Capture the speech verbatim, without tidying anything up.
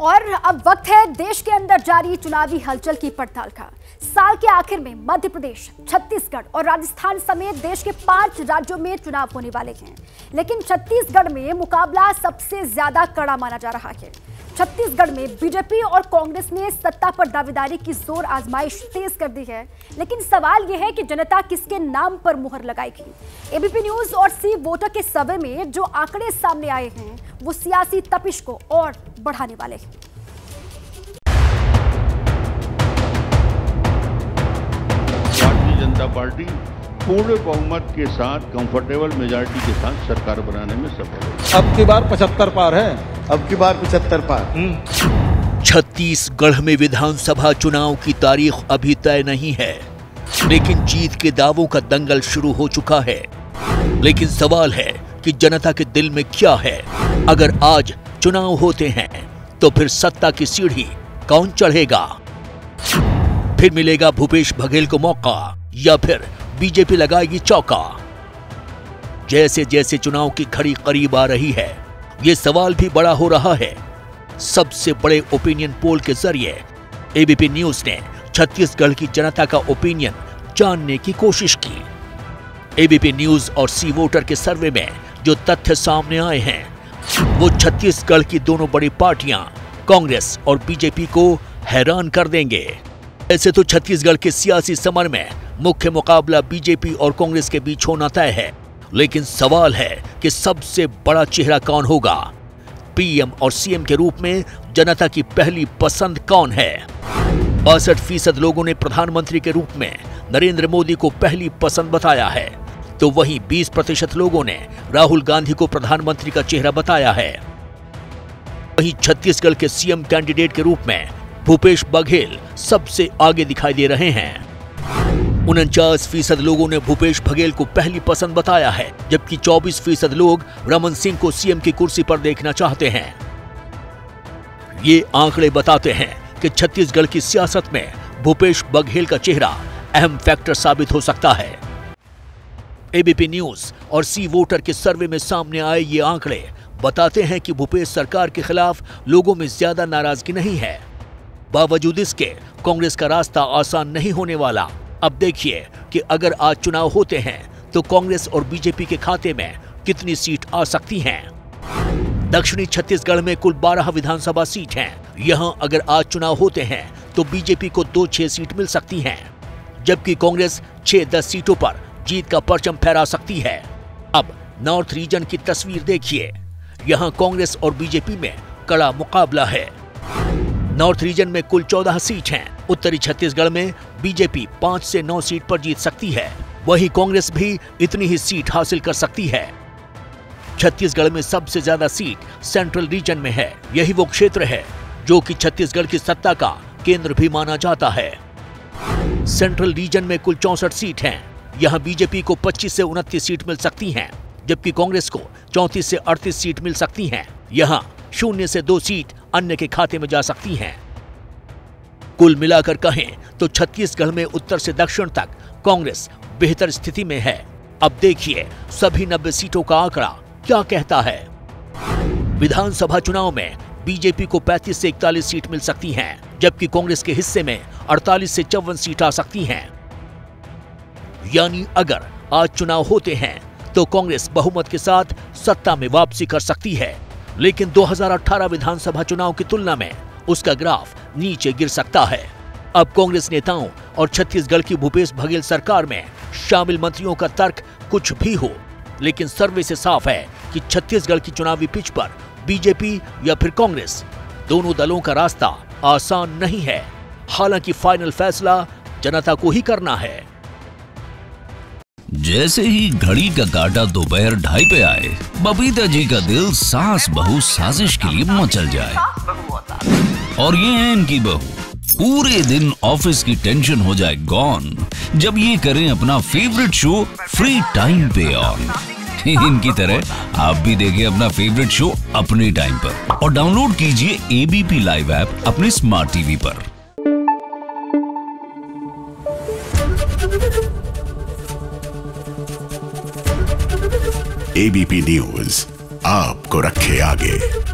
और अब वक्त है देश के अंदर जारी चुनावी हलचल की पड़ताल का। साल के आखिर में मध्य प्रदेश, छत्तीसगढ़ और राजस्थान समेत देश के पांच राज्यों में चुनाव होने वाले हैं, लेकिन छत्तीसगढ़ में मुकाबला सबसे ज्यादा कड़ा माना जा रहा है। छत्तीसगढ़ में बीजेपी और कांग्रेस ने सत्ता पर दावेदारी की जोर आजमाइश तेज कर दी है, लेकिन सवाल यह है कि जनता किसके नाम पर मुहर लगाएगी। एबीपी न्यूज और सी वोटर के सर्वे में जो आंकड़े सामने आए हैं वो सियासी तपिश को और बढ़ाने वाले हैं। भारतीय जनता पार्टी पूर्ण बहुमत के साथ, कंफर्टेबल मेजॉरिटी के साथ सरकार बनाने में सफल है। अब की बार पचहत्तर पार है, अब की बार पचहत्तर पार। छत्तीसगढ़ में विधानसभा चुनाव की तारीख अभी तय नहीं है, लेकिन जीत के दावों का दंगल शुरू हो चुका है। लेकिन सवाल है कि जनता के दिल में क्या है। अगर आज चुनाव होते हैं तो फिर सत्ता की सीढ़ी कौन चढ़ेगा? फिर मिलेगा भूपेश बघेल को मौका या फिर बीजेपी लगाएगी चौका? जैसे जैसे चुनाव की घड़ी करीब आ रही है, ये सवाल भी बड़ा हो रहा है। सबसे बड़े ओपिनियन पोल के जरिए एबीपी न्यूज ने छत्तीसगढ़ की जनता का ओपिनियन जानने की कोशिश की। एबीपी न्यूज और सी वोटर के सर्वे में जो तथ्य सामने आए हैं वो छत्तीसगढ़ की दोनों बड़ी पार्टियां कांग्रेस और बीजेपी को हैरान कर देंगे। ऐसे तो छत्तीसगढ़ के सियासी समर में मुख्य मुकाबला बीजेपी और कांग्रेस के बीच होना तय है, लेकिन सवाल है कि सबसे बड़ा चेहरा कौन होगा? पीएम और सीएम के रूप में जनता की पहली पसंद कौन है? बासठ फीसद लोगों ने प्रधानमंत्री के रूप में नरेंद्र मोदी को पहली पसंद बताया है, तो वहीं बीस प्रतिशत लोगों ने राहुल गांधी को प्रधानमंत्री का चेहरा बताया है। वहीं छत्तीसगढ़ के सीएम कैंडिडेट के रूप में भूपेश बघेल सबसे आगे दिखाई दे रहे हैं। उनचास फीसद लोगों ने भूपेश बघेल को पहली पसंद बताया है, जबकि चौबीस फीसद लोग रमन सिंह को सीएम की कुर्सी पर देखना चाहते हैं। ये आंकड़े बताते हैं कि छत्तीसगढ़ की सियासत में भूपेश बघेल का चेहरा अहम फैक्टर साबित हो सकता है। एबीपी न्यूज और सी वोटर के सर्वे में सामने आए ये आंकड़े बताते हैं कि भूपेश सरकार के खिलाफ लोगों में ज्यादा नाराजगी नहीं है। बावजूद इसके कांग्रेस का रास्ता आसान नहीं होने वाला। अब देखिए कि अगर आज चुनाव होते हैं तो कांग्रेस और बीजेपी के खाते में कितनी सीट आ सकती हैं। दक्षिणी छत्तीसगढ़ में कुल बारह विधानसभा सीट हैं। यहां अगर आज चुनाव होते हैं तो बीजेपी को दो छह सीट मिल सकती हैं, जबकि कांग्रेस छह दस सीटों पर जीत का परचम फहरा सकती है। अब नॉर्थ रीजन की तस्वीर देखिए, यहाँ कांग्रेस और बीजेपी में कड़ा मुकाबला है। नॉर्थ रीजन में कुल चौदह सीट हैं। उत्तरी छत्तीसगढ़ में बीजेपी पाँच से नौ सीट पर जीत सकती है, वहीं कांग्रेस भी इतनी ही सीट हासिल कर सकती है। छत्तीसगढ़ में सबसे ज्यादा सीट सेंट्रल रीजन में है। यही वो क्षेत्र है जो कि छत्तीसगढ़ की सत्ता का केंद्र भी माना जाता है। सेंट्रल रीजन में कुल चौसठ सीट हैं। यहाँ बीजेपी को पच्चीस से उनतीस सीट मिल सकती है, जबकि कांग्रेस को चौंतीस से अड़तीस सीट मिल सकती है। यहाँ शून्य से दो सीट अन्य के खाते में जा सकती हैं। कुल मिलाकर कहें तो छत्तीसगढ़ में उत्तर से दक्षिण तक कांग्रेस बेहतर स्थिति में है। अब देखिए सभी नब्बे सीटों का आंकड़ा क्या कहता है। विधानसभा चुनाव में बीजेपी को पैंतीस से इकतालीस सीट मिल सकती हैं, जबकि कांग्रेस के हिस्से में अड़तालीस से चौवन सीट आ सकती हैं। यानी अगर आज चुनाव होते हैं तो कांग्रेस बहुमत के साथ सत्ता में वापसी कर सकती है, लेकिन दो हज़ार अठारह विधानसभा चुनाव की तुलना में उसका ग्राफ नीचे गिर सकता है। अब कांग्रेस नेताओं और छत्तीसगढ़ की भूपेश बघेल सरकार में शामिल मंत्रियों का तर्क कुछ भी हो, लेकिन सर्वे से साफ है कि छत्तीसगढ़ की चुनावी पिच पर बीजेपी या फिर कांग्रेस, दोनों दलों का रास्ता आसान नहीं है। हालांकि फाइनल फैसला जनता को ही करना है। जैसे ही घड़ी का काटा दोपहर ढाई पे आए, बबीता जी का दिल सास बहू साजिश के लिए मचल जाए। और ये है इनकी बहू। पूरे दिन ऑफिस की टेंशन हो जाए गॉन जब ये करें अपना फेवरेट शो फ्री टाइम पे ऑन। इनकी तरह आप भी देखें अपना फेवरेट शो अपने टाइम पर और डाउनलोड कीजिए एबीपी लाइव ऐप अपने स्मार्ट टीवी पर। एबीपी न्यूज़ आपको रखे आगे।